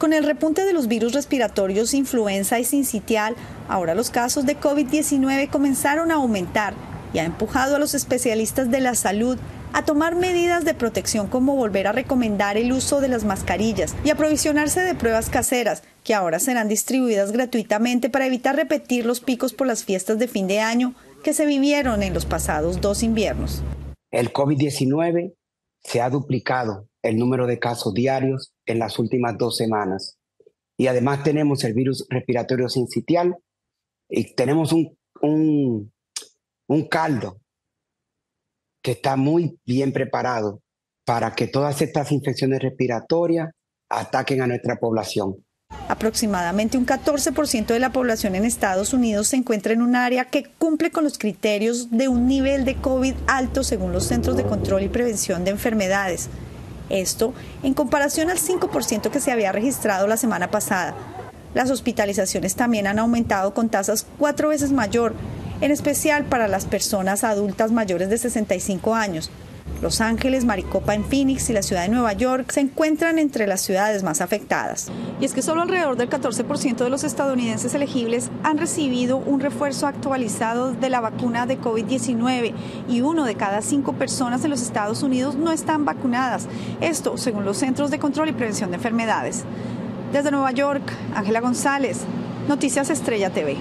Con el repunte de los virus respiratorios, influenza y sincitial, ahora los casos de COVID-19 comenzaron a aumentar y ha empujado a los especialistas de la salud a tomar medidas de protección como volver a recomendar el uso de las mascarillas y aprovisionarse de pruebas caseras, que ahora serán distribuidas gratuitamente para evitar repetir los picos por las fiestas de fin de año que se vivieron en los pasados 2 inviernos. El COVID-19 se ha duplicado el número de casos diarios en las últimas 2 semanas. Y además tenemos el virus respiratorio sincitial y tenemos un caldo que está muy bien preparado para que todas estas infecciones respiratorias ataquen a nuestra población. Aproximadamente un 14% de la población en Estados Unidos se encuentra en un área que cumple con los criterios de un nivel de COVID alto según los Centros de Control y Prevención de Enfermedades. Esto en comparación al 5% que se había registrado la semana pasada. Las hospitalizaciones también han aumentado con tasas 4 veces mayor, en especial para las personas adultas mayores de 65 años. Los Ángeles, Maricopa en Phoenix y la ciudad de Nueva York se encuentran entre las ciudades más afectadas. Y es que solo alrededor del 14% de los estadounidenses elegibles han recibido un refuerzo actualizado de la vacuna de COVID-19 y 1 de cada 5 personas en los Estados Unidos no están vacunadas. Esto según los Centros de Control y Prevención de Enfermedades. Desde Nueva York, Ángela González, Noticias Estrella TV.